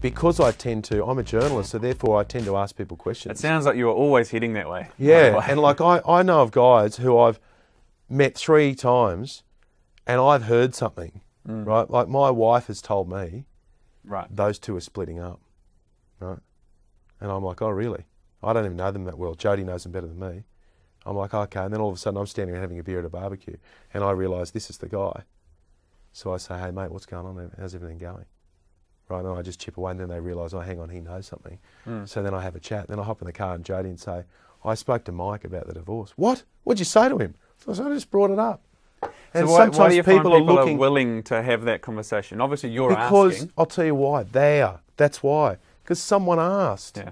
because I'm a journalist, so therefore I tend to ask people questions. It sounds like you are always heading that way. Yeah, and like I know of guys who I've met 3 times and I've heard something, right? Like my wife has told me, right, those two are splitting up, right? And I'm like, oh, really? I don't even know them that well. Jodie knows them better than me. I'm like, okay. And then all of a sudden I'm standing and having a beer at a barbecue and I realise this is the guy. So I say, hey, mate, what's going on? How's everything going? Right, and I just chip away, and then they realise, oh, hang on, he knows something. So then I have a chat, then I hop in the car and Jodie and say, I spoke to Mike about the divorce. What? What'd you say to him? So I said, I just brought it up. And so why do you find people are willing to have that conversation? Obviously, you're asking. Because I'll tell you why. That's why. Because someone asked. Yeah.